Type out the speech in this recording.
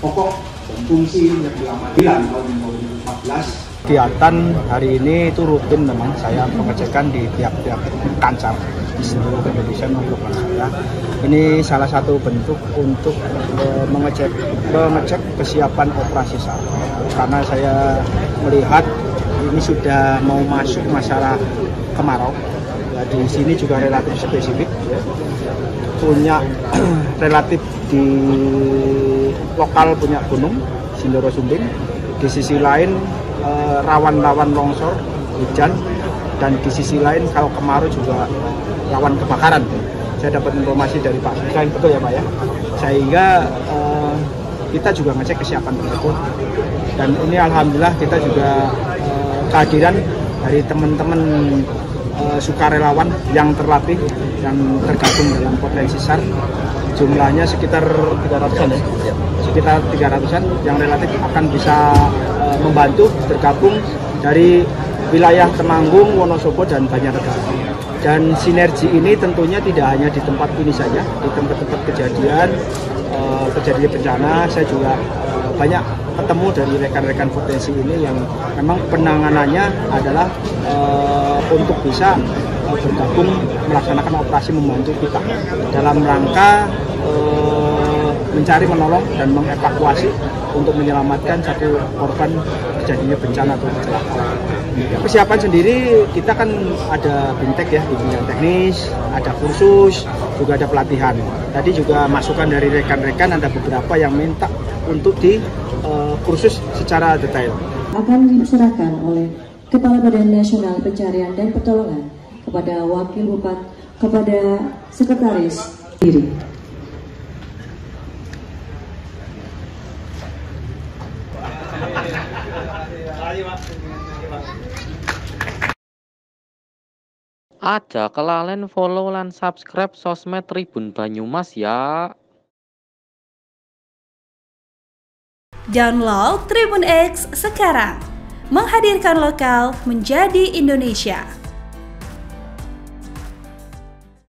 pokok dan fungsi yang diamankan tahun 2014. Kegiatan hari ini itu rutin memang saya pengecekan di tiap-tiap kancar di seluruh Indonesia maupun Malaysia. Ini salah satu bentuk untuk mengecek kesiapan operasi SAR. Karena saya melihat ini sudah mau masuk masalah kemarau. Di sini juga relatif spesifik, punya relatif di lokal punya gunung Sindoro-Sumbing, di sisi lain rawan longsor hujan, dan di sisi lain kalau kemarau juga rawan kebakaran. Saya dapat informasi dari Pak Selain, betul ya Pak ya, sehingga kita juga ngecek kesiapan tersebut. Dan ini alhamdulillah kita juga kehadiran dari teman-teman sukarelawan yang terlatih, yang tergabung dalam potensi SAR, jumlahnya sekitar 300-an ya? Sekitar 300-an yang relatif akan bisa membantu tergabung dari wilayah Temanggung, Wonosobo, dan Banjarnegara. Dan sinergi ini tentunya tidak hanya di tempat ini saja, di tempat-tempat kejadian bencana saya juga banyak ketemu dari rekan-rekan potensi ini yang memang penanganannya adalah untuk bisa bergabung melaksanakan operasi membantu kita dalam rangka mencari, menolong, dan mengevakuasi untuk menyelamatkan satu korban terjadinya bencana atau kecelakaan. Persiapan sendiri kita kan ada bintek ya, bimbingan teknis, ada kursus, juga ada pelatihan. Tadi juga masukan dari rekan-rekan, ada beberapa yang minta untuk di kursus secara detail. Akan diserahkan oleh Kepala Badan Nasional Pencarian dan Pertolongan kepada Wakil Bupati, kepada Sekretaris Diri. Aja kelalen follow lan subscribe sosmed Tribun Banyumas ya. Download Tribun X sekarang. Menghadirkan lokal menjadi Indonesia.